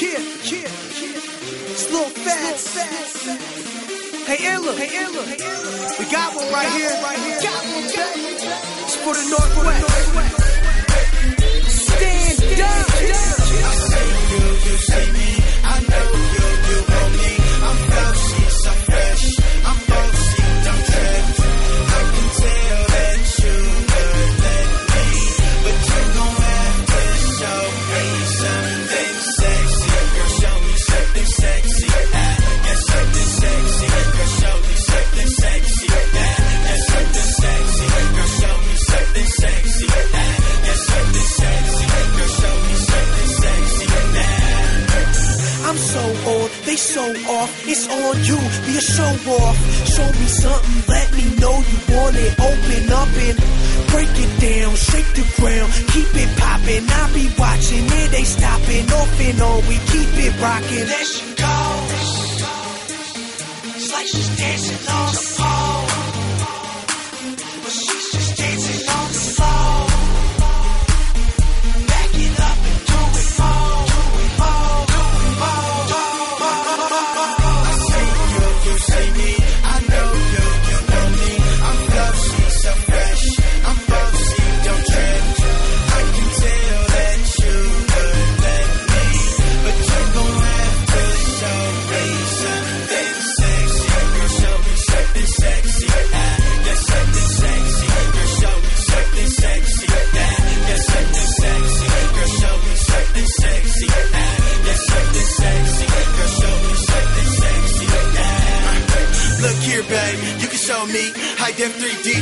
kid, it's Lil Fats. Hey Ella, we got one right here. It's for the Northwest. Stand up. They so off, it's on you, be a show off. Show me something, let me know you want it. Open up and break it down, shake the ground, keep it poppin'. I be watching, it ain't stopping, off and on, we keep it rockin'. There she goes, it's like she's dancing on the pole, but she's just dancing on the floor. Back it up and do it more, Look here, babe, you can show me high def 3D.